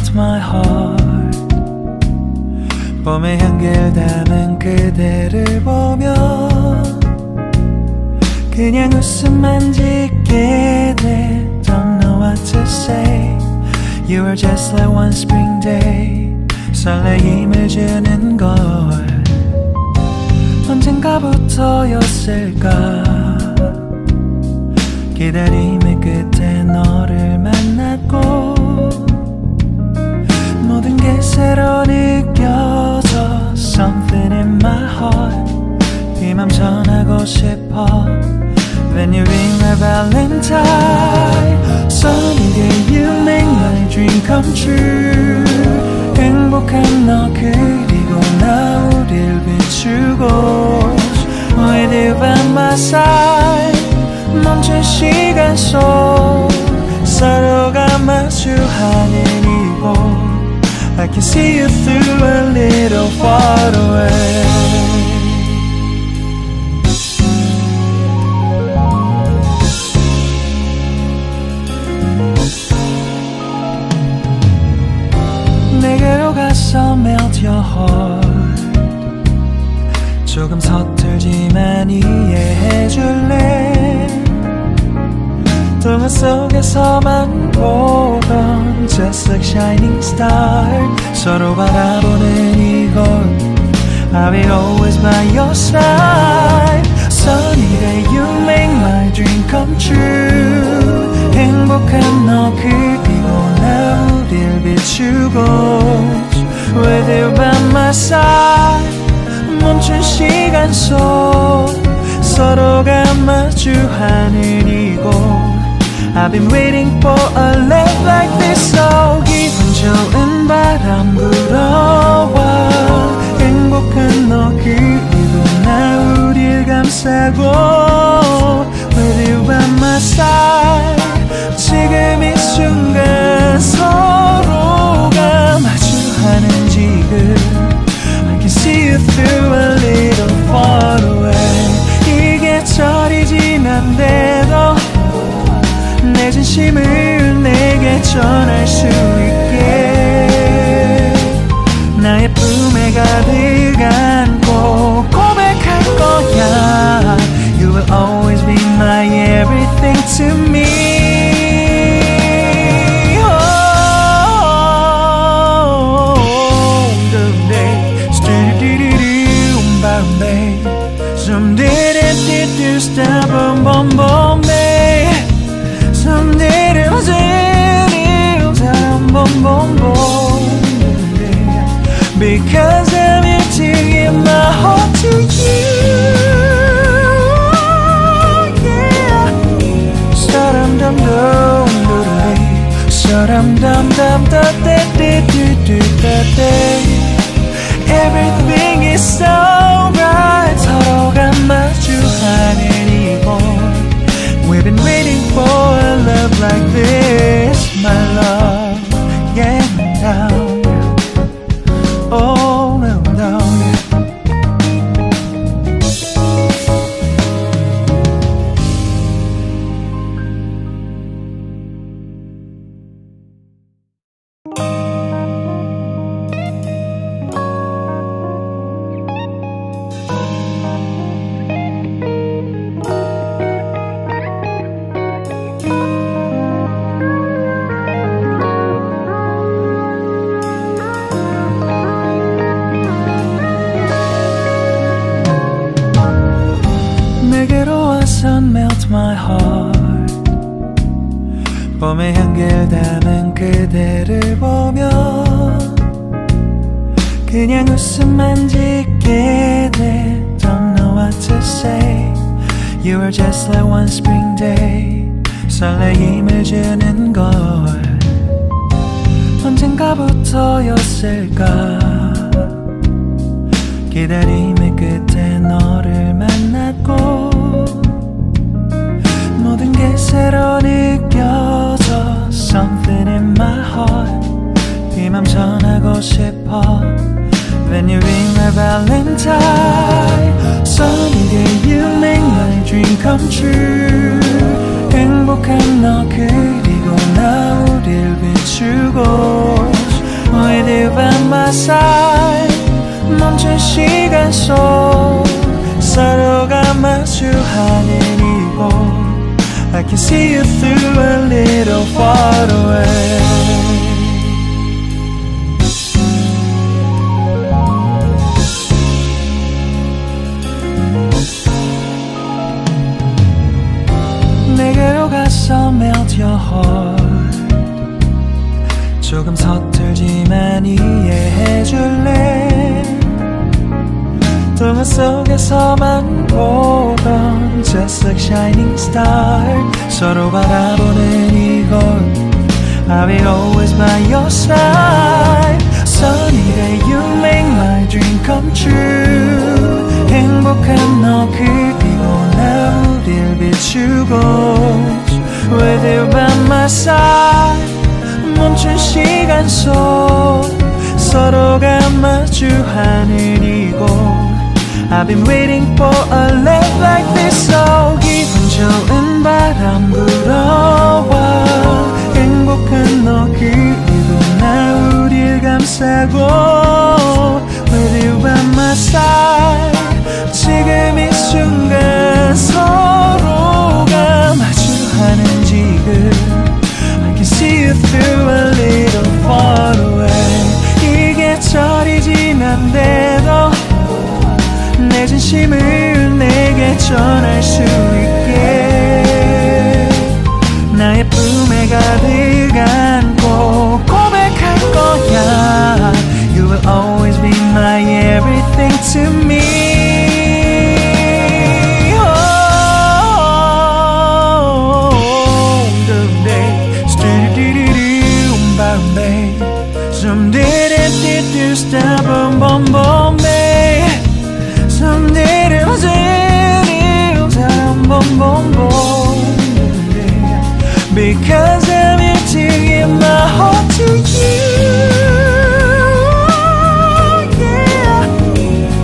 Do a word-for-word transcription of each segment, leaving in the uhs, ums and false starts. melts my heart. 봄의 향기를 담은 그대를 보며 그냥 웃음만 짓게 돼. Don't know what to say. You were just like one spring day. 설레임을 주는 걸 언젠가부터였을까. 기다림의 끝에 너를 만났고 모든 게 새로 느껴져. Something in my heart. 이 맘 전하고 싶어. When you ring my valentine, someday you make my dream come true. 행복한 너 그리고 나 우릴 비추고 with you by my side. 멈춘 시간 속 서로가 마주하는 이곳. I can see you through a little far away. 내게로 가서 melt your heart. 조금 서툴지만 이해해줄래. 동화 속에서만 보던 just like shining star. 서로 바라보는 이곳 I will always by your side. Sunny day you make my dream come true. 행복한 너 그리고 나 우릴 비추고 with you by my side. 멈춘 시간 속 서로가 마주하는 이곳. I've been waiting for a love like this. So 기분 좋은 바람 불어와. 행복한 너 그리고 나 우릴 감싸고 with you by my side. 지금 이 순간 서로가 마주하는 지금 I can see you through a little far away. 이 계절이 지난데도 내 진심을 내게 전할 수 있게 나의 품에 가득 안고 고백할 거야. You will always be my everything to me. Oh, the day, do-do-do-do, Bombay. Someday that did you stop on Bombay. Because I'm here to give my heart to you. Yeah. Sha-dum dum dum dum. Sha-dum dum dum dum dum. Everything is so right. 서로가 마주하는 이곳. We've been waiting for a love like this, my love. Yeah, now. 봄의 향기를 담은 그대를 보며 그냥 웃음만 짓게 돼. Don't know what to say. You were just like one spring day. 설레임을 주는 걸 언젠가부터였을까. 기다림의 끝에 너를 만났고 모든 게 새로 느껴져. Something in my heart. 이 맘 전하고 싶어. When you ring my valentine, sunny day you make my dream come true. 행복한 너 그리고 나 우릴 비추고 햇살 멈춘 시간 속 서로가 마주하는 이곳 I can see you through a little far away. 내게로 가서 melt your heart. 조금 서툴지만 이해해줄래. 동화 속에서만 보던 Just like shining star. 서로 바라보는 이곳 I will always by your side. Sunny day you make my dream come true. 행복한 너 그리고 나 우릴 비추고 With you by my side 멈춘 시간 속 서로가 마주하는 이곳 I've been waiting for a love like this. Oh, 기분 좋은 바람 불어와 행복한 너 그리고 나 우릴 감싸고 With you by my side 지금 이 순간 서로가 마주하는 지금 I can see you through a little far away. 이 계절이 지난데도 내 진심을 내게 전할 수 있게 나의 품에 가득 안고 고백할 거야. You will always be my everything to me. Because I'm here to give my heart to you. Yeah.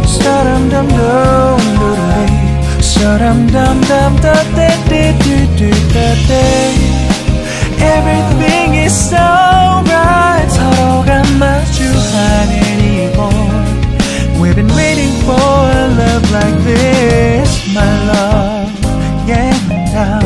Saram dam dam dam, saram dam dam da da da da da da. Everything is so right. 서로가 마주하는 이곳. We've been waiting for a love like this, my love. Yeah, now.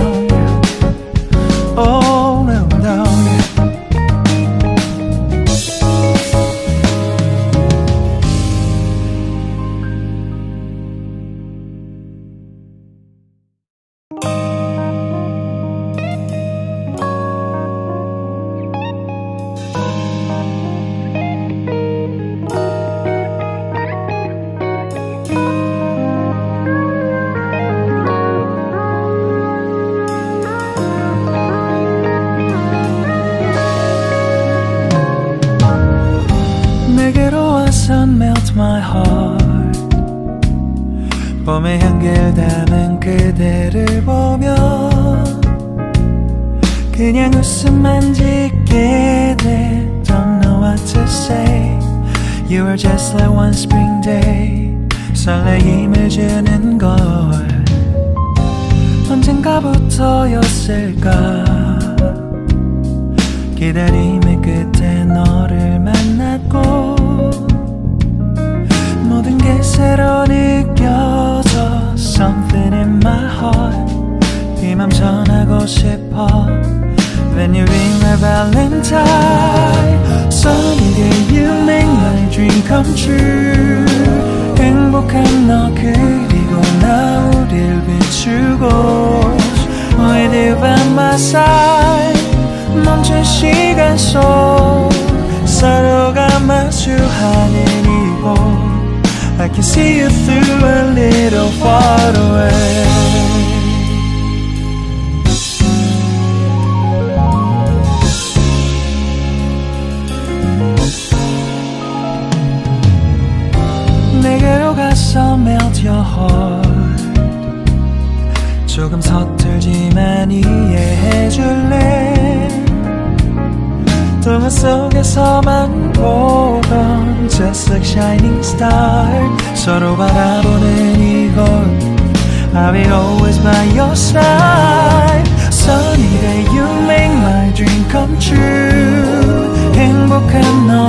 행복한 너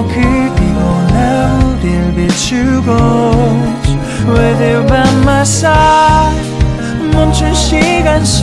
그리고 나 inside 멈춘 시간 속